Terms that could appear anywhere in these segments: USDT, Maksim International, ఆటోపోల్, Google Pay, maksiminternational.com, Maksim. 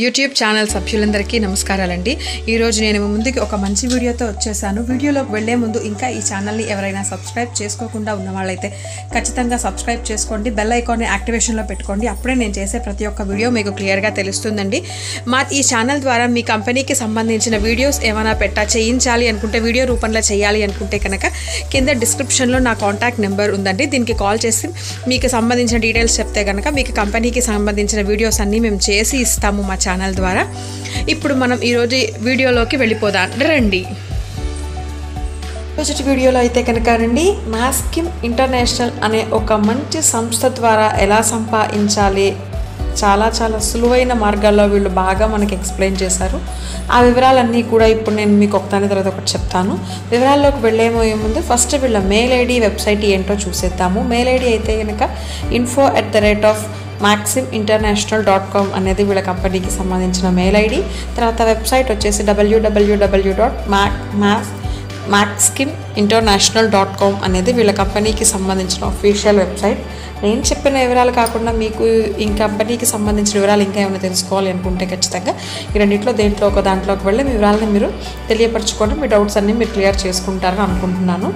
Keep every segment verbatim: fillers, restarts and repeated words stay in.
YouTube channel సభ్యులందరికీ నమస్కారాలండి ఈ రోజు నేను ముందుకి ఒక మంచి వీడియోతో వచ్చేసాను వీడియోలోకి వెళ్ళే ముందు ఇంకా ఈ ఛానల్ ని ఎవరైనా సబ్స్క్రైబ్ చేసుకోకుండా ఉన్న వాళ్ళైతే ఖచ్చితంగా సబ్స్క్రైబ్ చేసుకోండి బెల్ ఐకాన్ ని యాక్టివేషన్ లో పెట్టుకోండి అప్పుడే నేను చేసే ప్రతి ఒక్క వీడియో మీకు క్లియర్ గా తెలుస్తుందండి మా ఈ ఛానల్ ద్వారా మీ కంపెనీకి సంబంధించిన వీడియోస్ ఏమైనా పెట్టా చేయించాలి అనుకుంటే వీడియో రూపంలో చేయాలి అనుకుంటే కనుక కింద డిస్క్రిప్షన్ లో నా కాంటాక్ట్ నెంబర్ ఉందండి దీనికి కాల్ చేసి మీకు సంబంధించిన డీటెయిల్స్ చెప్తే గనుక మీకు కంపెనీకి సంబంధించిన వీడియోస్ అన్ని మేము చేసి ఇస్తాము మా ఛానల్ ద్వారా ఇప్పుడు మనం ఈ రోజు వీడియోలోకి వెళ్ళిపోదాం రండి రోజు వీడియోలో అయితే కనుక రండి మాక్సిమ్ ఇంటర్నేషనల్ అనే ఒక మంచి సంస్థ ద్వారా ఎలా సంపాదించాలి చాలా చాలా సులువైన మార్గాల్లో వీళ్ళు బాగా మనకి ఎక్స్ప్లెయిన్ చేశారు ఆ వివరాలన్నీ కూడా ఇప్పుడు నేను మీకు ఒకదాని తర్వాత ఒకటి చెప్తాను వివరాల్లోకి వెళ్ళేమోయే ముందు ఫస్ట్ వీళ్ళ మెయిల్ ఐడి వెబ్సైట్ ఏంటో చూసేద్దాము మెయిల్ ఐడి అయితే కనుక info at the rate of maksim international dot com అనేది వీళ్ళ కంపెనీకి సంబంధించిన మెయిల్ ఐడి తర్వాత వెబ్సైట్ వచ్చేసి W W W dot maxim international dot com అనేది వీళ్ళ కంపెనీకి సంబంధించిన అఫీషియల్ వెబ్సైట్ నేను చెప్పిన వివరాలు కాకుండా మీకు ఈ కంపెనీకి సంబంధించిన వివరాలు ఇంకా ఏమైనా తెలుసుకోవాలి అనుకుంటే ఖచ్చితంగా ఈ రెండింటిలో దేంట్లో ఒక దాంట్లోకి వెళ్ళి మీ వివరాలను మీరు తెలియపరచుకోవడం మీ డౌట్స్ అన్నీ మీరు క్లియర్ చేసుకుంటారని అనుకుంటున్నాను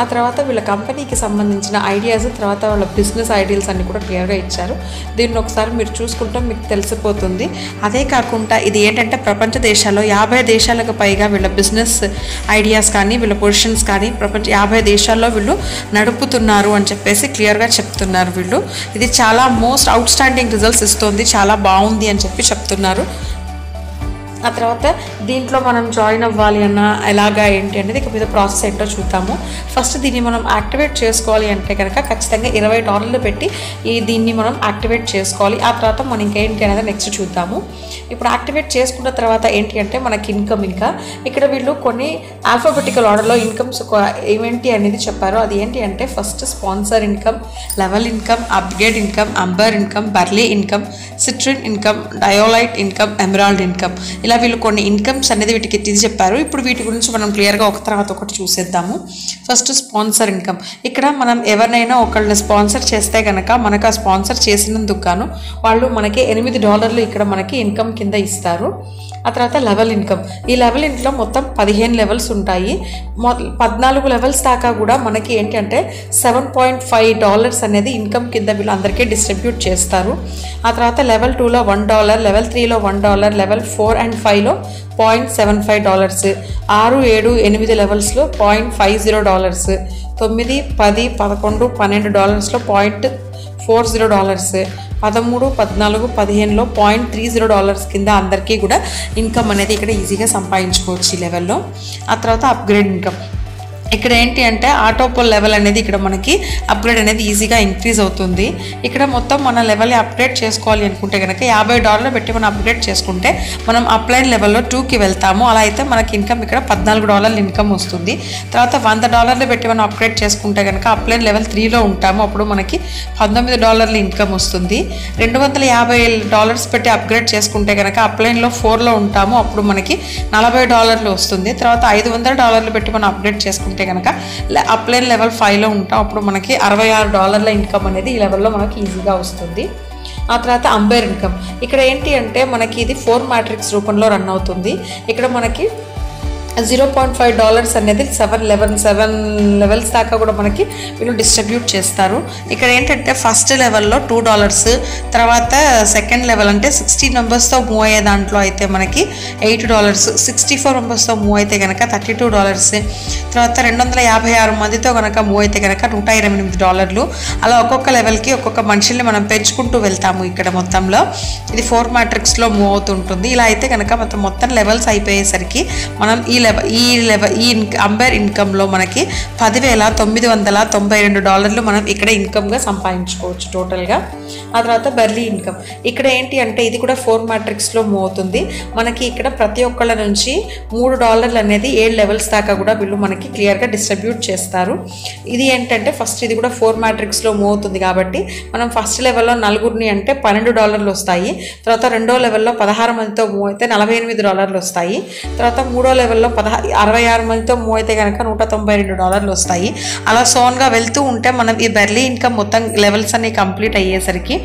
ఆ తర్వాత వీళ్ళ కంపెనీకి సంబంధించిన ఐడియాస్ తర్వాత వాళ్ళ బిజినెస్ ఐడియాస్ అన్నీ కూడా క్లియర్గా ఇచ్చారు దీన్ని ఒకసారి మీరు చూసుకుంటాం మీకు తెలిసిపోతుంది అదే కాకుండా ఇది ఏంటంటే ప్రపంచ దేశాల్లో యాభై దేశాలకు పైగా వీళ్ళ బిజినెస్ ఐడియాస్ కానీ వీళ్ళ పొజిషన్స్ కానీ ప్రపంచ యాభై దేశాల్లో వీళ్ళు నడుపుతున్నారు అని చెప్పేసి క్లియర్గా చెప్తున్నారు వీళ్ళు ఇది చాలా మోస్ట్ అవుట్ స్టాండింగ్ రిజల్ట్స్ ఇస్తుంది చాలా బాగుంది అని చెప్పి చెప్తున్నారు ఆ తర్వాత దీంట్లో మనం జాయిన్ అవ్వాలి అన్న ఎలాగా ఏంటి అనేది ఇక మీద ప్రాసెస్ ఏంటో చూద్దాము ఫస్ట్ దీన్ని మనం యాక్టివేట్ చేసుకోవాలి అంటే కనుక ఖచ్చితంగా ఇరవై డాలర్లు పెట్టి ఈ దీన్ని మనం యాక్టివేట్ చేసుకోవాలి ఆ తర్వాత మనం ఇంకేంటి అనేది నెక్స్ట్ చూద్దాము ఇప్పుడు యాక్టివేట్ చేసుకున్న తర్వాత ఏంటి అంటే మనకి ఇన్కమ్ ఇంకా ఇక్కడ వీళ్ళు కొన్ని ఆల్ఫాబెటికల్ ఆర్డర్లో ఇన్కమ్స్ ఏమేంటి అనేది చెప్పారు అది ఏంటి అంటే first sponsor income level income upgrade income amber income beryl income citrine income డయోలైట్ income emerald income ఇలా వీళ్ళు కొన్ని ఇన్కమ్స్ అనేది వీటికి ఇది చెప్పారు ఇప్పుడు వీటి గురించి మనం క్లియర్గా ఒక తర్వాత ఒకటి చూసేద్దాము ఫస్ట్ స్పాన్సర్ ఇన్కమ్ ఇక్కడ మనం ఎవరినైనా ఒకళ్ళని స్పాన్సర్ చేస్తే కనుక మనకు ఆ స్పాన్సర్ చేసినందుకు గాను వాళ్ళు మనకి ఎనిమిది డాలర్లు ఇక్కడ మనకి ఇన్కమ్ కింద ఇస్తారు ఆ తర్వాత లెవెల్ ఇన్కమ్ ఈ లెవెల్ ఇన్కమ్ మొత్తం పదిహేను లెవెల్స్ ఉంటాయి పద్నాలుగు లెవెల్స్ దాకా కూడా మనకి ఏంటంటే సెవెన్ పాయింట్ ఫైవ్ డాలర్స్ అనేది ఇన్కమ్ కింద వీళ్ళు అందరికీ డిస్ట్రిబ్యూట్ చేస్తారు ఆ తర్వాత లెవెల్ టూలో వన్ డాలర్ లెవెల్ త్రీలో one dollar level four and ఫైవ్లో పాయింట్ సెవెన్ ఫైవ్ డాలర్స్ ఆరు ఏడు ఎనిమిది లెవెల్స్లో పాయింట్ ఫైవ్ జీరో డాలర్స్ తొమ్మిది పది పదకొండు పన్నెండు డాలర్స్లో పాయింట్ ఫోర్ జీరో డాలర్స్ పదమూడు పద్నాలుగు పదిహేనులో పాయింట్ త్రీ జీరో డాలర్స్ కింద అందరికీ కూడా ఇన్కమ్ అనేది ఇక్కడ ఈజీగా సంపాదించుకోవచ్చు ఈ లెవెల్లో ఆ తర్వాత అప్గ్రేడ్ ఇన్కమ్ ఇక్కడ ఏంటి అంటే ఆటోపోల్ లెవెల్ అనేది ఇక్కడ మనకి అప్గ్రేడ్ అనేది ఈజీగా ఇంక్రీజ్ అవుతుంది ఇక్కడ మొత్తం మన లెవెల్ అప్గ్రేడ్ చేసుకోవాలి అనుకుంటే కనుక యాభై డాలర్లు పెట్టి మనం అప్గ్రేడ్ చేసుకుంటే మనం అప్లైన్ లెవెల్లో టూకి వెళ్తాము అలా అయితే మనకి ఇన్కమ్ ఇక్కడ పద్నాలుగు డాలర్లు ఇన్కమ్ వస్తుంది తర్వాత వంద డాలర్లు పెట్టి మనం అప్గ్రేడ్ చేసుకుంటే కనుక అప్లైన్ లెవెల్ త్రీలో ఉంటాము అప్పుడు మనకి పంతొమ్మిది డాలర్లు ఇన్కమ్ వస్తుంది రెండు వందల యాభై డాలర్స్ పెట్టి అప్గ్రేడ్ చేసుకుంటే కనుక అప్లైన్లో ఫోర్లో ఉంటాము అప్పుడు మనకి నలభై డాలర్లు వస్తుంది తర్వాత ఐదు వందల డాలర్లు పెట్టి మనం అప్గ్రేడ్ చేసుకుంటే కనుక అప్లైన్ లెవెల్ ఫైవ్లో ఉంటాం అప్పుడు మనకి అరవై ఆరు డాలర్ల ఇన్కమ్ అనేది ఈ లెవెల్లో మనకి ఈజీగా వస్తుంది ఆ తర్వాత అంబర్ ఇన్కమ్ ఇక్కడ ఏంటి అంటే మనకి ఇది ఫోర్ మ్యాట్రిక్స్ రూపంలో రన్ అవుతుంది ఇక్కడ మనకి జీరో పాయింట్ ఫైవ్ డాలర్స్ అనేది సెవెన్ లెవెన్ సెవెన్ లెవెల్స్ దాకా కూడా మనకి వీళ్ళు డిస్ట్రిబ్యూట్ చేస్తారు ఇక్కడ ఏంటంటే ఫస్ట్ లెవెల్లో టూ డాలర్స్ తర్వాత సెకండ్ లెవెల్ అంటే సిక్స్టీ మెంబర్స్తో మూవ్ అయ్యే దాంట్లో అయితే మనకి ఎయిట్ డాలర్స్ సిక్స్టీ ఫోర్ మెంబర్స్తో మూవ్ అయితే కనుక థర్టీ టూ డాలర్స్ తర్వాత రెండు వందల యాభై ఆరు మందితో కనుక మూవ్ అయితే కనుక నూట ఇరవై ఎనిమిది డాలర్లు అలా ఒక్కొక్క లెవెల్కి ఒక్కొక్క మనుషుల్ని మనం పెంచుకుంటూ వెళ్తాము ఇక్కడ మొత్తంలో ఇది ఫోర్ మ్యాట్రిక్స్లో మూవ్ అవుతుంటుంది ఇలా అయితే కనుక మొత్తం మొత్తం లెవెల్స్ అయిపోయేసరికి మనం ఈ ఈ లెవెల్ ఈ అంబర్ ఇన్కమ్లో మనకి పదివేల తొమ్మిది వందల తొంభై రెండు డాలర్లు మనం ఇక్కడ ఇన్కమ్గా సంపాదించుకోవచ్చు టోటల్గా ఆ తర్వాత బర్లీ ఇన్కమ్ ఇక్కడ ఏంటి అంటే ఇది కూడా ఫోర్ మ్యాట్రిక్స్లో మూవ్ అవుతుంది మనకి ఇక్కడ ప్రతి ఒక్కళ్ళ నుంచి మూడు డాలర్లు అనేది ఏడు లెవెల్స్ దాకా కూడా వీళ్ళు మనకి క్లియర్గా డిస్ట్రిబ్యూట్ చేస్తారు ఇది ఏంటంటే ఫస్ట్ ఇది కూడా ఫోర్ మ్యాట్రిక్స్లో మూవ్ అవుతుంది కాబట్టి మనం ఫస్ట్ లెవెల్లో నలుగురిని అంటే పన్నెండు డాలర్లు వస్తాయి తర్వాత రెండో లెవెల్లో పదహారు మందితో మూవ్ అయితే నలభై ఎనిమిది డాలర్లు వస్తాయి తర్వాత మూడో లెవెల్లో sixty-six గనక one ninety-two డాలర్లు వస్తాయి అలా సోన్ గా వెళ్తూ ఉంటే మనం ఈ బెర్లీ ఇన్కమ్ మొత్తం లెవెల్స్ అన్ని కంప్లీట్ అయ్యేసరికి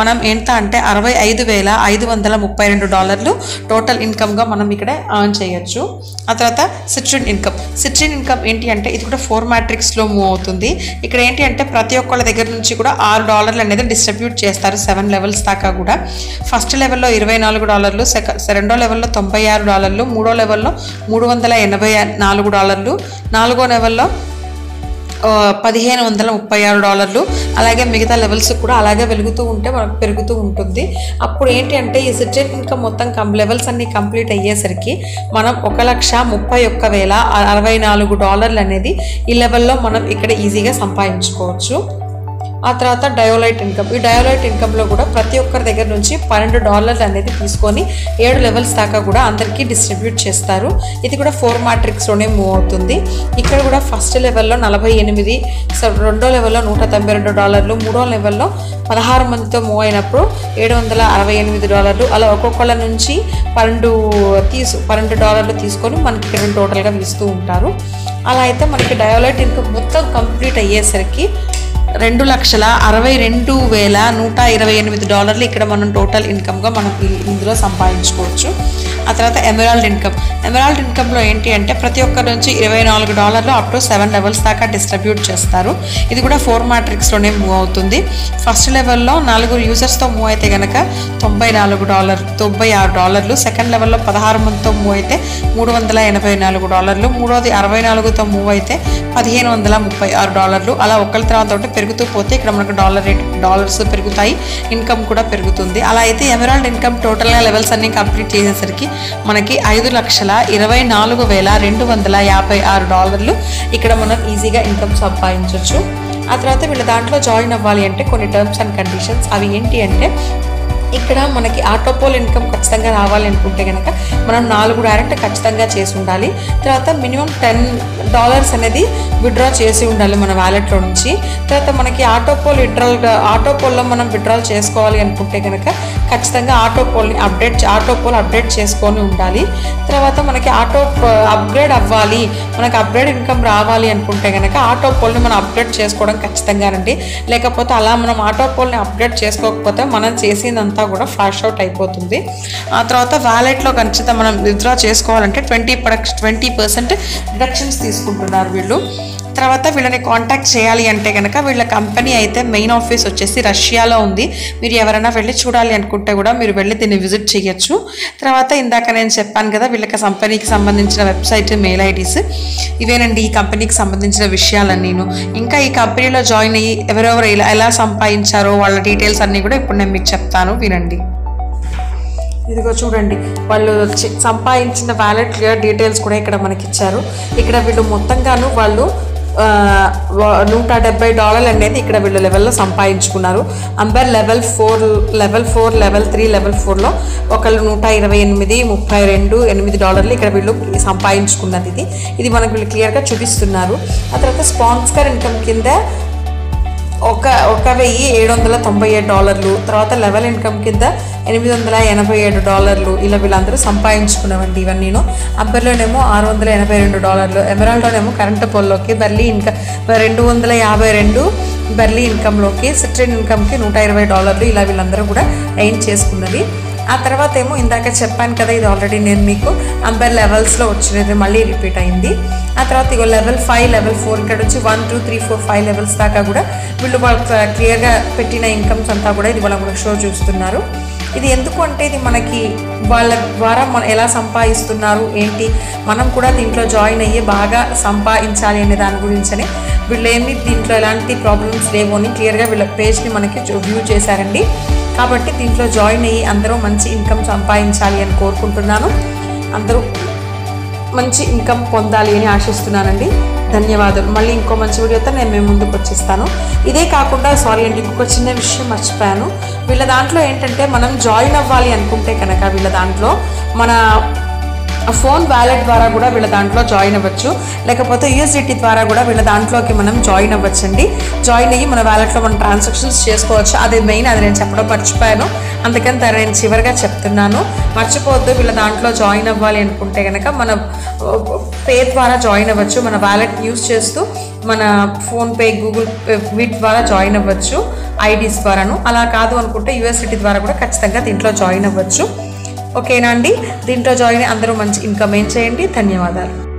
మనం ఎంత అంటే sixty-five thousand five hundred thirty-two డాలర్లు టోటల్ ఇన్కమ్ గా మనం ఇక్కడ earn చేయొచ్చు ఆ తర్వాత సిట్రిన్ ఇన్కమ్ సిట్రిన్ ఇన్కమ్ ఏంటి అంటే ఇది కూడా four మ్యాట్రిక్స్ లో మూవ్ అవుతుంది ఇక్కడ ఏంటి అంటే ప్రతి ఒక్కళ్ళ దగ్గర నుంచి కూడా six డాలర్లు అనేది డిస్ట్రిబ్యూట్ చేస్తారు seven లెవెల్స్ దాకా కూడా ఫస్ట్ లెవెల్ లో twenty-four డాలర్లు రెండో లెవెల్ లో ninety-six డాలర్లు మూడో లెవెల్ లో three hundred eighty-four డాలర్లు నాలుగో లెవెల్ లో fifteen thirty-six డాలర్లు అలాగే మిగతా లెవెల్స్ కూడా అలాగే వెలుగుతూ ఉంటే మనకు పెరుగుతూ ఉంటుంది అప్పుడు ఏంటి అంటే ఈ సిట్రిన్ ఇన్కమ్ మొత్తం కం లెవెల్స్ అన్ని కంప్లీట్ అయ్యేసరికి మనం one lakh thirty-one thousand sixty-four డాలర్లు అనేది ఈ లెవెల్లో మనం ఇక్కడ ఈజీగా సంపాదించుకోవచ్చు ఆ తర్వాత డయోలైట్ ఇన్కమ్ ఈ డయోలైట్ ఇన్కమ్ లో కూడా ప్రతి ఒక్కరి దగ్గర నుంచి twelve డాలర్లు అనేది తీసుకొని seven లెవెల్స్ దాకా కూడా అందరికీ డిస్ట్రిబ్యూట్ చేస్తారు ఇది కూడా four మ్యాట్రిక్స్ లోనే మూవ్ అవుతుంది ఇక్కడ కూడా ఫస్ట్ లెవెల్ లో forty-eight రెండో లెవెల్ లో one ninety-two డాలర్లు మూడో లెవెల్ లో sixteen మందితో మూవ్ అయినప్పుడు seven sixty-eight డాలర్లు అలా ఒక్కొక్కళ్ళ నుంచి twelve డాలర్లు తీసుకొని మనకి ఇక్కడ టోటల్ గా ఇస్తూ ఉంటారు అలా అయితే మనకి డయోలైట్ ఇన్కమ్ మొత్తం కంప్లీట్ అయ్యేసరికి రెండు లక్షల అరవై రెండు వేల నూట ఇరవై ఎనిమిది డాలర్లు ఇక్కడ మనం టోటల్ ఇన్కమ్గా మనం ఇందులో సంపాదించుకోవచ్చు ఆ తర్వాత ఎమరాల్డ్ ఇన్కమ్ ఎమరాల్డ్ ఇన్కమ్లో ఏంటి అంటే ప్రతి ఒక్కరి నుంచి ఇరవై నాలుగు డాలర్లు అప్ టు సెవెన్ లెవెల్స్ దాకా డిస్ట్రిబ్యూట్ చేస్తారు ఇది కూడా ఫోర్ మ్యాట్రిక్స్లోనే మూవ్ అవుతుంది ఫస్ట్ లెవెల్లో నలుగురు యూజర్స్తో మూవ్ అయితే కనుక తొంభై నాలుగు డాలర్ తొంభై ఆరు డాలర్లు సెకండ్ లెవెల్లో పదహారు మందితో మూవ్ అయితే మూడు వందల ఎనభై నాలుగు డాలర్లు మూడోది అరవై నాలుగుతో మూవ్ అయితే పదిహేను వందల ముప్పై ఆరు డాలర్లు అలా ఒకళ్ళ తర్వాత ఒకటి పెరుగుతూ పోతే ఇక్కడ మనకు డాలర్ రేట్ డాలర్స్ పెరుగుతాయి ఇన్కమ్ కూడా పెరుగుతుంది అలా అయితే ఎమరాల్డ్ ఇన్కమ్ టోటల్గా లెవెల్స్ అన్ని కంప్లీట్ చేసేసరికి మనకి ఐదు లక్షల ఇరవై నాలుగు వేల రెండు వందల యాభై ఆరు డాలర్లు ఇక్కడ మనం ఈజీగా ఇన్కమ్ సంపాదించవచ్చు ఆ తర్వాత వీళ్ళ దాంట్లో జాయిన్ అవ్వాలి అంటే కొన్ని టర్మ్స్ అండ్ కండిషన్స్ అవి ఏంటి అంటే ఇక్కడ మనకి ఆటోపోల్ ఇన్కమ్ ఖచ్చితంగా రావాలి అనుకుంటే కనుక మనం నాలుగు డైరెక్ట్ ఖచ్చితంగా చేసి ఉండాలి తర్వాత మినిమం టెన్ డాలర్స్ అనేది విత్డ్రా చేసి ఉండాలి మన వ్యాలెట్లో నుంచి తర్వాత మనకి ఆటోపోల్ విత్డ్రాల్ ఆటోపోల్లో మనం విత్డ్రాల్ చేసుకోవాలి అనుకుంటే కనుక ఖచ్చితంగా ఆటోపోల్ని అప్డేట్ ఆటోపోల్ అప్డేట్ చేసుకొని ఉండాలి తర్వాత మనకి ఆటో అప్గ్రేడ్ అవ్వాలి మనకి అప్గ్రేడ్ ఇన్కమ్ రావాలి అనుకుంటే కనుక ఆటోపోల్ని మనం అప్డేట్ చేసుకోవడం ఖచ్చితంగానండి లేకపోతే అలా మనం ఆటోపోల్ని అప్డేట్ చేసుకోకపోతే మనం చేసిందంత కూడా ఫ్లాష్ అవుట్ అయిపోతుంది ఆ తర్వాత వ్యాలెట్లో ఖచ్చితంగా మనం విత్డ్రా చేసుకోవాలంటే ట్వంటీ ట్వంటీ పర్సెంట్ డిడక్షన్స్ తీసుకుంటున్నారు వీళ్ళు తర్వాత వీళ్ళని కాంటాక్ట్ చేయాలి అంటే కనుక వీళ్ళ కంపెనీ అయితే మెయిన్ ఆఫీస్ వచ్చేసి రష్యాలో ఉంది మీరు ఎవరైనా వెళ్ళి చూడాలి అనుకుంటే కూడా మీరు వెళ్ళి దీన్ని విజిట్ చేయొచ్చు తర్వాత ఇందాక నేను చెప్పాను కదా వీళ్ళ కంపెనీకి సంబంధించిన వెబ్సైట్ మెయిల్ ఐడీస్ ఇవేనండి ఈ కంపెనీకి సంబంధించిన విషయాలన్నీను ఇంకా ఈ కంపెనీలో జాయిన్ అయ్యి ఎవరెవరు ఇలా ఎలా సంపాదించారో వాళ్ళ డీటెయిల్స్ అన్నీ కూడా ఇప్పుడు నేను మీకు చెప్తాను వినండి ఇదిగో చూడండి వాళ్ళు సంపాదించిన వ్యాలెట్ డీటెయిల్స్ కూడా ఇక్కడ మనకి ఇచ్చారు ఇక్కడ వీళ్ళు మొత్తంగాను వాళ్ళు నూట డెబ్బై డాలర్లు అనేది ఇక్కడ వీళ్ళు లెవెల్లో సంపాదించుకున్నారు amber level four level four level three level ఫోర్లో ఒకళ్ళు నూట ఇరవై ఎనిమిది ముప్పై రెండు ఎనిమిది డాలర్లు ఇక్కడ వీళ్ళు సంపాదించుకున్నది ఇది ఇది మనకు వీళ్ళు క్లియర్గా చూపిస్తున్నారు ఆ తర్వాత స్పాన్సర్ ఇన్కమ్ కింద ఒక ఒక వెయ్యి ఏడు వందల తొంభై ఏడు డాలర్లు తర్వాత లెవెల్ ఇన్కమ్ కింద ఎనిమిది వందల ఎనభై ఏడు డాలర్లు ఇలా వీళ్ళందరూ సంపాదించుకున్నామండి ఇవన్నీను అబ్బర్లోనేమో ఆరు వందల ఎనభై రెండు డాలర్లు ఎమరాల్డ్లోనేమో కరెంట్ పోల్లోకి బెర్లీ ఇన్కమ్ రెండు వందల యాభై రెండు బెర్లీ ఇన్కంలోకి సిట్రిన్ ఇన్కమ్కి నూట ఇరవై డాలర్లు ఇలా వీళ్ళందరూ కూడా ఎయిన్ చేసుకున్నది ఆ తర్వాత ఏమో ఇందాక చెప్పాను కదా ఇది ఆల్రెడీ నేను మీకు అంబర్ లెవెల్స్లో వచ్చినది మళ్ళీ రిపీట్ అయింది ఆ తర్వాత ఇక లెవెల్ ఫైవ్ లెవెల్ ఫోర్ ఇక్కడ వచ్చి one two three four five levels దాకా కూడా వీళ్ళు వాళ్ళు క్లియర్గా పెట్టిన ఇన్కమ్స్ అంతా కూడా ఇది వాళ్ళ షో చూస్తున్నారు ఇది ఎందుకు అంటే ఇది మనకి వాళ్ళ ద్వారా మనం ఎలా సంపాదిస్తున్నారు ఏంటి మనం కూడా దీంట్లో జాయిన్ అయ్యి బాగా సంపాదించాలి అనే దాని గురించని వీళ్ళేమి దీంట్లో ఎలాంటి ప్రాబ్లమ్స్ లేవు అని క్లియర్గా వీళ్ళ పేజ్ని మనకి వ్యూ చేశారండి కాబట్టి దీంట్లో జాయిన్ అయ్యి అందరూ మంచి ఇన్కమ్ సంపాదించాలి అని కోరుకుంటున్నాను అందరూ మంచి ఇన్కమ్ పొందాలి అని ఆశిస్తున్నానండి ధన్యవాదాలు మళ్ళీ ఇంకో మంచి వీడియోతో నేను మేము ముందుకు వచ్చేస్తాను ఇదే కాకుండా సారీ అండి ఇంకొక చిన్న విషయం మర్చిపోయాను వీళ్ళ దాంట్లో ఏంటంటే మనం జాయిన్ అవ్వాలి అనుకుంటే కనుక వీళ్ళ దాంట్లో మన A phone wallet dwara kuda villa dantlo join avvachu lekapothe U S D T dwara kuda villa dantloki manam join avvachandi join ayyi mana wallet lo mana transactions chesukovachu adi main adi nenu cheppadu marchipayanu andukani tarani chivaraga cheptunnanu marchipoddu villa dantlo join avvali anukunte ganaka mana pay dwara join avvachu mana wallet use chestu mana phone pay google pay bit dwara join avvachu I Ds dwaranu ala kaadu anukunte U S D T dwara kuda kachithanga dintlo join avvachu. Okay, Nandi, dinto join andaru manchi income em cheyandi. Dhanyavaadalu.